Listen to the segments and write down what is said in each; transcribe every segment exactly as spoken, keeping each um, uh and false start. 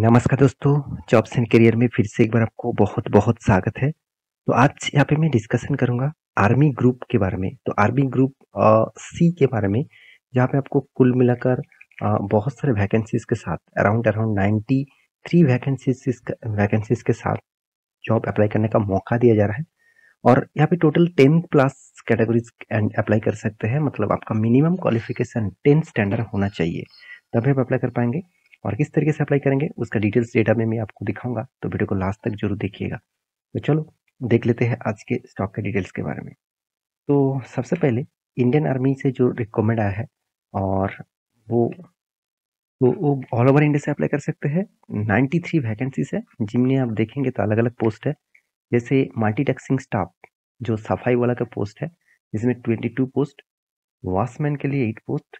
नमस्कार दोस्तों, jobs and career में फिर से एक बार आपको बहुत बहुत स्वागत है। तो आज यहाँ पे मैं डिस्कशन करूँगा आर्मी ग्रुप के बारे में। तो आर्मी ग्रुप सी के बारे में, जहाँ पे आपको कुल मिलाकर बहुत सारे वैकेंसीज के साथ around around ninety three vacancies vacancies के साथ जॉब अप्लाई करने का मौका दिया जा रहा है। और यहाँ पे total ten plus categories apply कर सकते हैं, मतलब आपका मिनिमम क्वालिफिकेशन टेन स्टैंडर्ड होना चाहिए तभी आप अप्लाई कर पाएंगे। और किस तरीके से अप्लाई करेंगे उसका डिटेल्स डेटा में मैं आपको दिखाऊंगा, तो वीडियो को लास्ट तक जरूर देखिएगा। तो चलो देख लेते हैं आज के स्टॉक के डिटेल्स के बारे में। तो सबसे पहले इंडियन आर्मी से जो रिकमेंड आया है, और वो तो वो ऑल ओवर इंडिया से अप्लाई कर सकते हैं। नाइन्टी थ्री वैकेंसीज है जिनमें आप देखेंगे तो अलग अलग पोस्ट है, जैसे मल्टीटास्किंग स्टाफ जो सफाई वाला का पोस्ट है, जिसमें ट्वेंटी टू पोस्ट, वॉचमैन के लिए एट पोस्ट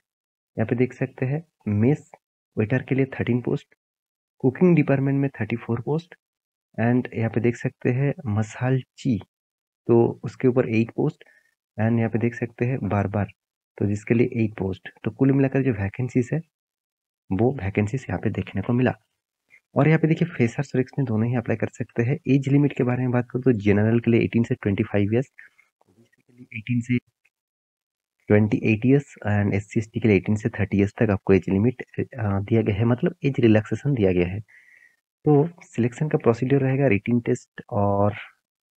यहाँ पे देख सकते हैं, मेस वेटर के लिए थर्टीन पोस्ट, कुकिंग डिपार्टमेंट में थर्टी फोर पोस्ट, एंड यहाँ पे देख सकते हैं मसालची तो उसके ऊपर एट पोस्ट, एंड यहाँ पे देख सकते हैं बार बार तो जिसके लिए एट पोस्ट। तो कुल मिलाकर जो वैकेंसीज है वो वैकेंसीज यहाँ पे देखने को मिला। और यहाँ पे देखिए फ्रेशर्स और एक्सपीरियंस दोनों ही अप्लाई कर सकते हैं। एज लिमिट के बारे में बात करूँ तो जनरल के लिए एटीन से ट्वेंटी फाइव ईयर्स, एटीन से twenty eight years, and S C S T के लिए एटीन से थर्टी ईयर्स तक आपको एज लिमिट दिया गया है, मतलब एज रिलैक्सेशन दिया गया है। तो सिलेक्शन का प्रोसीड्यूर रहेगा रिटिन टेस्ट और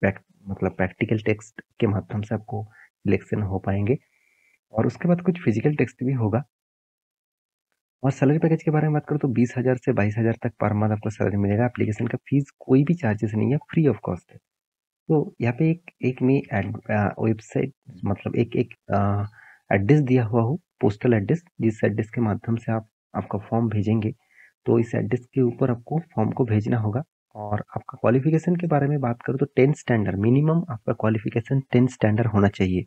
प्रैक्ट मतलब प्रैक्टिकल टेस्ट के माध्यम से आपको सिलेक्शन हो पाएंगे, और उसके बाद कुछ फिजिकल टेस्ट भी होगा। और सैलरी पैकेज के बारे में बात करूँ तो बीस हज़ार से बाईस हज़ार तक पर मंथ आपको सैलरी मिलेगा। एप्लीकेशन का फीस कोई भी चार्जेस नहीं है, फ्री ऑफ कॉस्ट है। तो यहाँ पे एक एक में वेबसाइट मतलब एक एक एड्रेस दिया हुआ हो, पोस्टल एड्रेस, जिस एड्रेस के माध्यम से आप आपका फॉर्म भेजेंगे। तो इस एड्रेस के ऊपर आपको फॉर्म को भेजना होगा। और आपका क्वालिफिकेशन के बारे में बात करूँ तो टेन स्टैंडर्ड मिनिमम आपका क्वालिफिकेशन टेन स्टैंडर्ड होना चाहिए,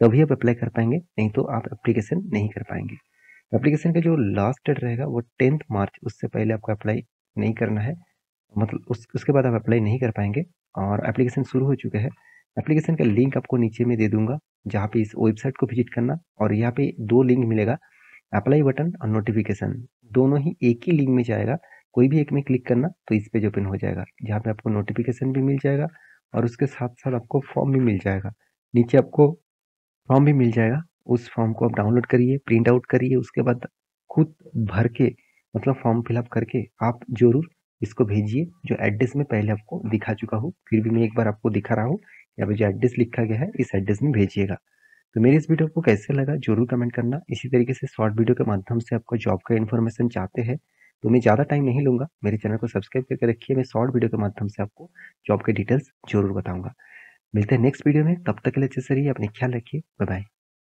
तभी आप अप्लाई कर पाएंगे, नहीं तो आप एप्लीकेशन नहीं कर पाएंगे। एप्लीकेशन का जो लास्ट डेट रहेगा वो टेंथ मार्च, उससे पहले आपको अप्लाई नहीं करना है, मतलब उस उसके बाद आप अप्लाई नहीं कर पाएंगे। और एप्लीकेशन शुरू हो चुका है। एप्लीकेशन का लिंक आपको नीचे में दे दूंगा, जहाँ पे इस वेबसाइट को विजिट करना। और यहाँ पे दो लिंक मिलेगा, अप्लाई बटन और नोटिफिकेशन, दोनों ही एक ही लिंक में जाएगा, कोई भी एक में क्लिक करना तो इस पेज ओपन हो जाएगा, जहाँ पे आपको नोटिफिकेशन भी मिल जाएगा और उसके साथ साथ आपको फॉर्म भी मिल जाएगा। नीचे आपको फॉर्म भी मिल जाएगा, उस फॉर्म को आप डाउनलोड करिए, प्रिंट आउट करिए, उसके बाद खुद भर के मतलब फॉर्म फिलअप करके आप जरूर इसको भेजिए, जो एड्रेस में पहले आपको दिखा चुका हूँ। फिर भी मैं एक बार आपको दिखा रहा हूँ, यहाँ पे जो एड्रेस लिखा गया है इस एड्रेस में भेजिएगा। तो मेरे इस वीडियो को कैसे लगा जरूर कमेंट करना। इसी तरीके से शॉर्ट वीडियो के माध्यम से आपको जॉब का इन्फॉर्मेशन चाहते हैं तो मैं ज़्यादा टाइम नहीं लूँगा, मेरे चैनल को सब्सक्राइब करके रखिए। मैं शॉर्ट वीडियो के माध्यम से आपको जॉब के डिटेल्स जरूर बताऊँगा। मिलते हैं नेक्स्ट वीडियो में, तब तक के लिए अच्छे से रहिए, अपने ख्याल रखिए, बाय बाय।